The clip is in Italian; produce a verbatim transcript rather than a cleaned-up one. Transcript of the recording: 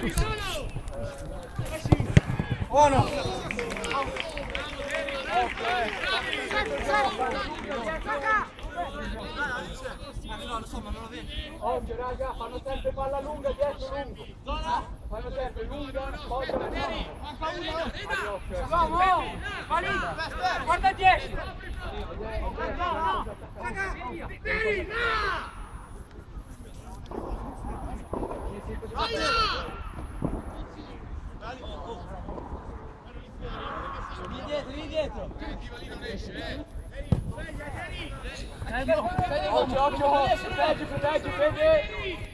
Oh no! No, lo so, ma non lo vedo. Occhio raga, fanno sempre palla lunga, dietro lungo. Fanno sempre lunga, aspetta, Neri, manca uno. Bravo! Valida! Guarda dieci! No, no! Raga! Neri, no! Lì dietro, lì dietro! Lì non esce, eh! Occhio, occhio, proteggi, proteggi, proteggi!